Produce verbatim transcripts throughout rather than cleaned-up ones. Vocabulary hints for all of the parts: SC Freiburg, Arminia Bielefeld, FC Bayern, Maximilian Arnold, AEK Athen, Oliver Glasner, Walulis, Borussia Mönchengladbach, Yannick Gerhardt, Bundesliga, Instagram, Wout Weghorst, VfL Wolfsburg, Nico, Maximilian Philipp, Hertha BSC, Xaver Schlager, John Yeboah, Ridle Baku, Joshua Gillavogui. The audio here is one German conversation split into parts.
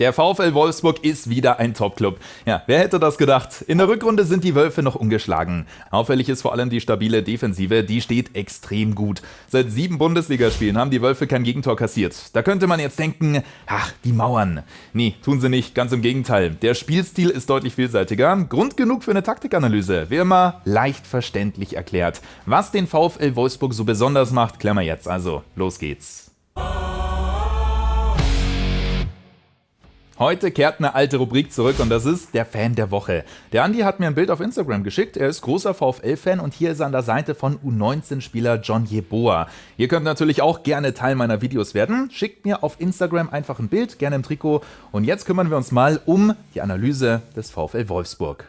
Der VfL Wolfsburg ist wieder ein Top-Club. Ja, wer hätte das gedacht? In der Rückrunde sind die Wölfe noch ungeschlagen. Auffällig ist vor allem die stabile Defensive, die steht extrem gut. Seit sieben Bundesligaspielen haben die Wölfe kein Gegentor kassiert. Da könnte man jetzt denken, ach, die Mauern. Nee, tun sie nicht, ganz im Gegenteil. Der Spielstil ist deutlich vielseitiger. Grund genug für eine Taktikanalyse, wie immer leicht verständlich erklärt. Was den VfL Wolfsburg so besonders macht, klären wir jetzt. Also, los geht's. Heute kehrt eine alte Rubrik zurück und das ist der Fan der Woche. Der Andi hat mir ein Bild auf Instagram geschickt, er ist großer VfL-Fan und hier ist er an der Seite von U neunzehn-Spieler John Yeboah. Ihr könnt natürlich auch gerne Teil meiner Videos werden, schickt mir auf Instagram einfach ein Bild, gerne im Trikot. Und jetzt kümmern wir uns mal um die Analyse des VfL Wolfsburg.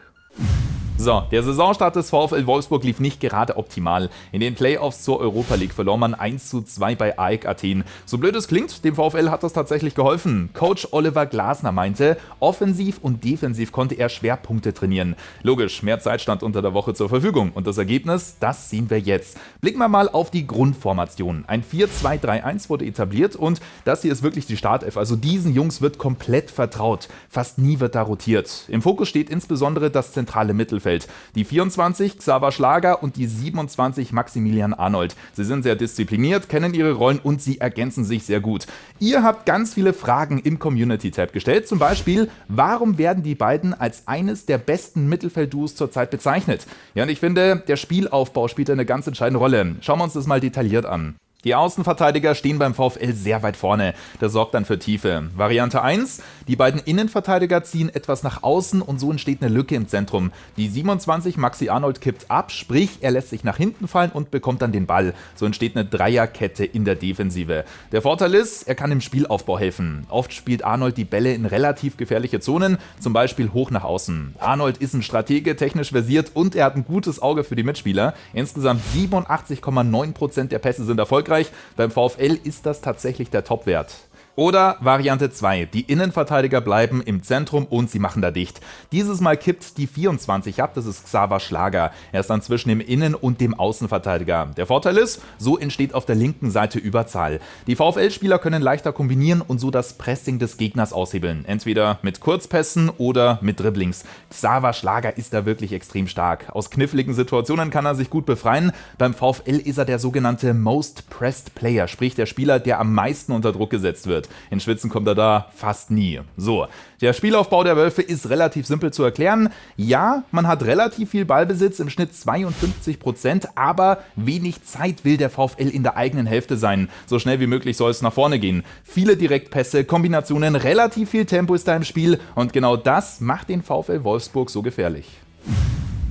So, der Saisonstart des VfL Wolfsburg lief nicht gerade optimal. In den Playoffs zur Europa League verlor man eins zu zwei bei A E K Athen. So blöd es klingt, dem VfL hat das tatsächlich geholfen. Coach Oliver Glasner meinte, offensiv und defensiv konnte er Schwerpunkte trainieren. Logisch, mehr Zeit stand unter der Woche zur Verfügung. Und das Ergebnis, das sehen wir jetzt. Blicken wir mal auf die Grundformation. Ein vier zwei drei eins wurde etabliert und das hier ist wirklich die Startelf. Also diesen Jungs wird komplett vertraut. Fast nie wird da rotiert. Im Fokus steht insbesondere das zentrale Mittelfeld. Die vierundzwanzig, Xaver Schlager, und die siebenundzwanzig, Maximilian Arnold. Sie sind sehr diszipliniert, kennen ihre Rollen und sie ergänzen sich sehr gut. Ihr habt ganz viele Fragen im Community-Tab gestellt, zum Beispiel, warum werden die beiden als eines der besten Mittelfeldduos zurzeit bezeichnet? Ja, und ich finde, der Spielaufbau spielt eine ganz entscheidende Rolle. Schauen wir uns das mal detailliert an. Die Außenverteidiger stehen beim VfL sehr weit vorne. Das sorgt dann für Tiefe. Variante eins, die beiden Innenverteidiger ziehen etwas nach außen und so entsteht eine Lücke im Zentrum. Die siebenundzwanzig, Maxi Arnold, kippt ab, sprich, er lässt sich nach hinten fallen und bekommt dann den Ball. So entsteht eine Dreierkette in der Defensive. Der Vorteil ist, er kann im Spielaufbau helfen. Oft spielt Arnold die Bälle in relativ gefährliche Zonen, zum Beispiel hoch nach außen. Arnold ist ein Stratege, technisch versiert und er hat ein gutes Auge für die Mitspieler. Insgesamt siebenundachtzig Komma neun Prozent der Pässe sind erfolgreich. Beim VfL ist das tatsächlich der Topwert. Oder Variante zwei, die Innenverteidiger bleiben im Zentrum und sie machen da dicht. Dieses Mal kippt die vierundzwanzig ab, das ist Xaver Schlager. Er ist dann zwischen dem Innen- und dem Außenverteidiger. Der Vorteil ist, so entsteht auf der linken Seite Überzahl. Die VfL-Spieler können leichter kombinieren und so das Pressing des Gegners aushebeln. Entweder mit Kurzpässen oder mit Dribblings. Xaver Schlager ist da wirklich extrem stark. Aus kniffligen Situationen kann er sich gut befreien. Beim VfL ist er der sogenannte Most Pressed Player, sprich der Spieler, der am meisten unter Druck gesetzt wird. In Schwitzen kommt er da fast nie. So, der Spielaufbau der Wölfe ist relativ simpel zu erklären. Ja, man hat relativ viel Ballbesitz, im Schnitt zweiundfünfzig Prozent, aber wenig Zeit will der VfL in der eigenen Hälfte sein. So schnell wie möglich soll es nach vorne gehen. Viele Direktpässe, Kombinationen, relativ viel Tempo ist da im Spiel und genau das macht den VfL Wolfsburg so gefährlich.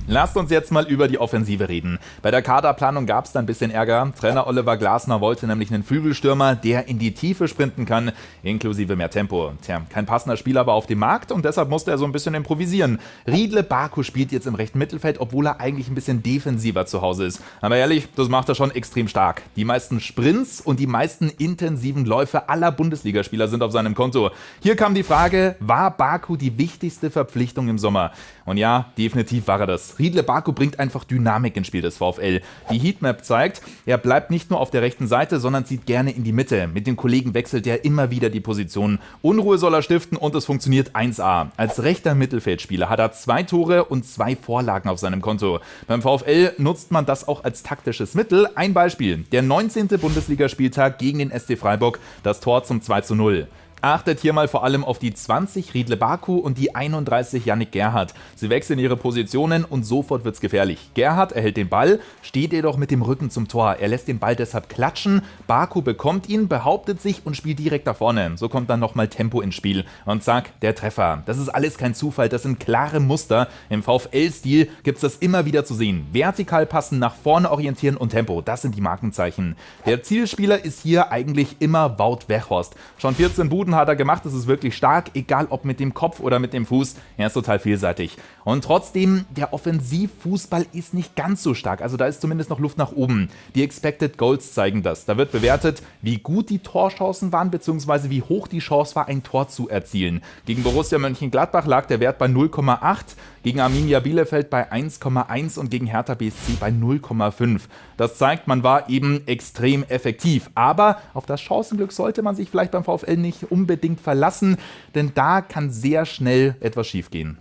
Lasst uns jetzt mal über die Offensive reden. Bei der Kaderplanung gab es da ein bisschen Ärger. Trainer Oliver Glasner wollte nämlich einen Flügelstürmer, der in die Tiefe sprinten kann, inklusive mehr Tempo. Tja, kein passender Spieler war auf dem Markt und deshalb musste er so ein bisschen improvisieren. Ridle Baku spielt jetzt im rechten Mittelfeld, obwohl er eigentlich ein bisschen defensiver zu Hause ist. Aber ehrlich, das macht er schon extrem stark. Die meisten Sprints und die meisten intensiven Läufe aller Bundesligaspieler sind auf seinem Konto. Hier kam die Frage, war Baku die wichtigste Verpflichtung im Sommer? Und ja, definitiv war er das. Ridle Baku bringt einfach Dynamik ins Spiel des VfL. Die Heatmap zeigt, er bleibt nicht nur auf der rechten Seite, sondern zieht gerne in die Mitte. Mit den Kollegen wechselt er immer wieder die Positionen. Unruhe soll er stiften und es funktioniert eins A. Als rechter Mittelfeldspieler hat er zwei Tore und zwei Vorlagen auf seinem Konto. Beim VfL nutzt man das auch als taktisches Mittel. Ein Beispiel, der neunzehnte Bundesligaspieltag gegen den S C Freiburg, das Tor zum zwei zu null. Achtet hier mal vor allem auf die zwanzig Ridle Baku und die einunddreißig Yannick Gerhardt. Sie wechseln ihre Positionen und sofort wird's gefährlich. Gerhardt erhält den Ball, steht jedoch mit dem Rücken zum Tor. Er lässt den Ball deshalb klatschen, Baku bekommt ihn, behauptet sich und spielt direkt nach vorne. So kommt dann nochmal Tempo ins Spiel und zack, der Treffer. Das ist alles kein Zufall, das sind klare Muster. Im VfL-Stil gibt's das immer wieder zu sehen. Vertikal passen, nach vorne orientieren und Tempo, das sind die Markenzeichen. Der Zielspieler ist hier eigentlich immer Wout Weghorst. Schon vierzehn Buden hat er gemacht, das ist wirklich stark, egal ob mit dem Kopf oder mit dem Fuß, er ist total vielseitig. Und trotzdem, der Offensivfußball ist nicht ganz so stark, also da ist zumindest noch Luft nach oben. Die Expected Goals zeigen das, da wird bewertet, wie gut die Torchancen waren, beziehungsweise wie hoch die Chance war, ein Tor zu erzielen. Gegen Borussia Mönchengladbach lag der Wert bei null Komma acht, gegen Arminia Bielefeld bei eins Komma eins und gegen Hertha B S C bei null Komma fünf. Das zeigt, man war eben extrem effektiv, aber auf das Chancenglück sollte man sich vielleicht beim VfL nicht umsetzen. unbedingt verlassen, denn da kann sehr schnell etwas schiefgehen.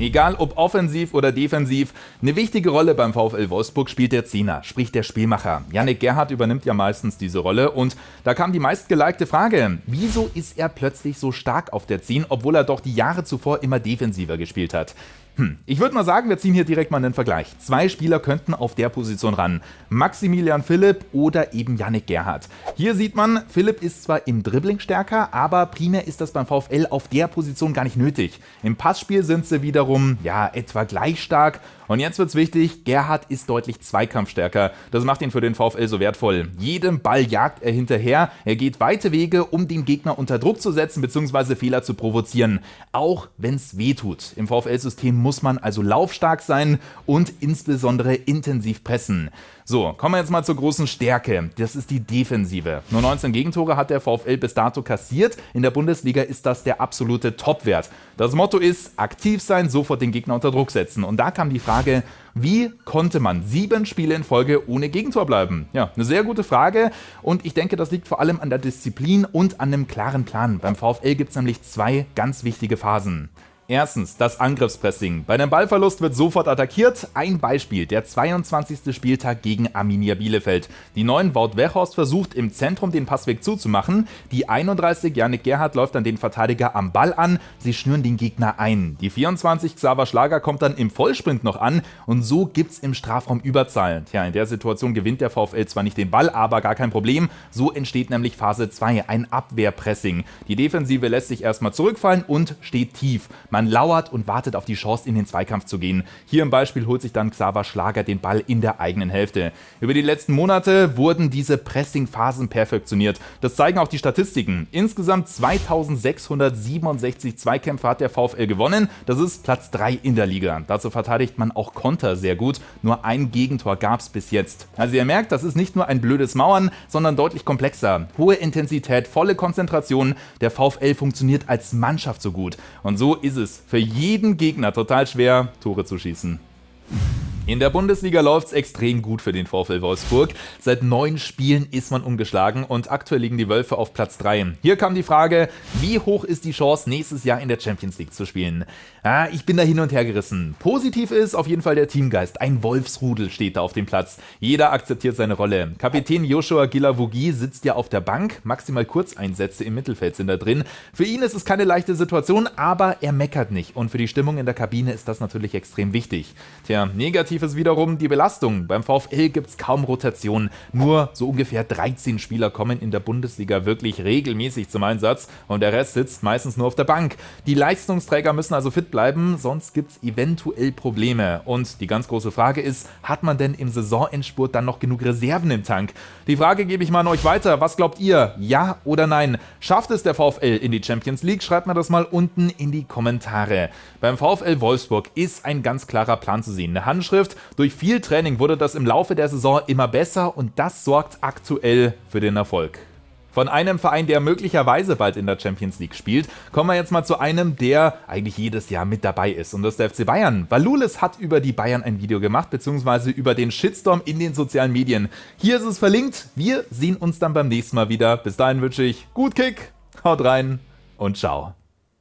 Egal ob offensiv oder defensiv, eine wichtige Rolle beim VfL Wolfsburg spielt der Zehner, sprich der Spielmacher. Yannick Gerhardt übernimmt ja meistens diese Rolle und da kam die meistgelikte Frage, wieso ist er plötzlich so stark auf der Zehn, obwohl er doch die Jahre zuvor immer defensiver gespielt hat? Hm, ich würde mal sagen, wir ziehen hier direkt mal einen Vergleich. Zwei Spieler könnten auf der Position ran, Maximilian Philipp oder eben Yannick Gerhardt. Hier sieht man, Philipp ist zwar im Dribbling stärker, aber primär ist das beim VfL auf der Position gar nicht nötig. Im Passspiel sind sie wiederum ja, etwa gleich stark. Und jetzt wird's wichtig, Gerhardt ist deutlich zweikampfstärker. Das macht ihn für den VfL so wertvoll. Jedem Ball jagt er hinterher. Er geht weite Wege, um den Gegner unter Druck zu setzen bzw. Fehler zu provozieren. Auch wenn's weh tut. Im VfL-System muss man also laufstark sein und insbesondere intensiv pressen. So, kommen wir jetzt mal zur großen Stärke. Das ist die Defensive. Nur neunzehn Gegentore hat der VfL bis dato kassiert. In der Bundesliga ist das der absolute Topwert. Das Motto ist, aktiv sein, sofort den Gegner unter Druck setzen. Und da kam die Frage, wie konnte man sieben Spiele in Folge ohne Gegentor bleiben? Ja, eine sehr gute Frage. Und ich denke, das liegt vor allem an der Disziplin und an einem klaren Plan. Beim VfL gibt es nämlich zwei ganz wichtige Phasen. Erstens, das Angriffspressing. Bei einem Ballverlust wird sofort attackiert. Ein Beispiel, der zweiundzwanzigste Spieltag gegen Arminia Bielefeld. Die neun Wout Weghorst versucht im Zentrum den Passweg zuzumachen. Die einunddreißig Yannick Gerhardt läuft dann den Verteidiger am Ball an. Sie schnüren den Gegner ein. Die vierundzwanzig Xaver Schlager kommt dann im Vollsprint noch an und so gibt's im Strafraum Überzahl. Tja, in der Situation gewinnt der VfL zwar nicht den Ball, aber gar kein Problem. So entsteht nämlich Phase zwei, ein Abwehrpressing. Die Defensive lässt sich erstmal zurückfallen und steht tief. Man Man lauert und wartet auf die Chance, in den Zweikampf zu gehen. Hier im Beispiel holt sich dann Xaver Schlager den Ball in der eigenen Hälfte. Über die letzten Monate wurden diese Pressing-Phasen perfektioniert. Das zeigen auch die Statistiken. Insgesamt zweitausendsechshundertsiebenundsechzig Zweikämpfe hat der VfL gewonnen. Das ist Platz drei in der Liga. Dazu verteidigt man auch Konter sehr gut. Nur ein Gegentor gab es bis jetzt. Also ihr merkt, das ist nicht nur ein blödes Mauern, sondern deutlich komplexer. Hohe Intensität, volle Konzentration. Der VfL funktioniert als Mannschaft so gut. Und so ist es für jeden Gegner total schwer, Tore zu schießen. In der Bundesliga läuft's extrem gut für den VfL Wolfsburg. Seit neun Spielen ist man ungeschlagen und aktuell liegen die Wölfe auf Platz drei. Hier kam die Frage, wie hoch ist die Chance, nächstes Jahr in der Champions League zu spielen? Ah, ich bin da hin und her gerissen. Positiv ist auf jeden Fall der Teamgeist. Ein Wolfsrudel steht da auf dem Platz. Jeder akzeptiert seine Rolle. Kapitän Joshua Gillavogui sitzt ja auf der Bank. Maximal Kurzeinsätze im Mittelfeld sind da drin. Für ihn ist es keine leichte Situation, aber er meckert nicht. Und für die Stimmung in der Kabine ist das natürlich extrem wichtig. Tja, negativ ist wiederum die Belastung. Beim VfL gibt es kaum Rotation. Nur so ungefähr dreizehn Spieler kommen in der Bundesliga wirklich regelmäßig zum Einsatz und der Rest sitzt meistens nur auf der Bank. Die Leistungsträger müssen also fit bleiben, sonst gibt es eventuell Probleme. Und die ganz große Frage ist, hat man denn im Saisonendspurt dann noch genug Reserven im Tank? Die Frage gebe ich mal an euch weiter. Was glaubt ihr? Ja oder nein? Schafft es der VfL in die Champions League? Schreibt mir das mal unten in die Kommentare. Beim VfL Wolfsburg ist ein ganz klarer Plan zu sehen. Eine Handschrift. Durch viel Training wurde das im Laufe der Saison immer besser und das sorgt aktuell für den Erfolg. Von einem Verein, der möglicherweise bald in der Champions League spielt, kommen wir jetzt mal zu einem, der eigentlich jedes Jahr mit dabei ist. Und das ist der F C Bayern. Walulis hat über die Bayern ein Video gemacht, beziehungsweise über den Shitstorm in den sozialen Medien. Hier ist es verlinkt. Wir sehen uns dann beim nächsten Mal wieder. Bis dahin wünsche ich gut Kick, haut rein und ciao.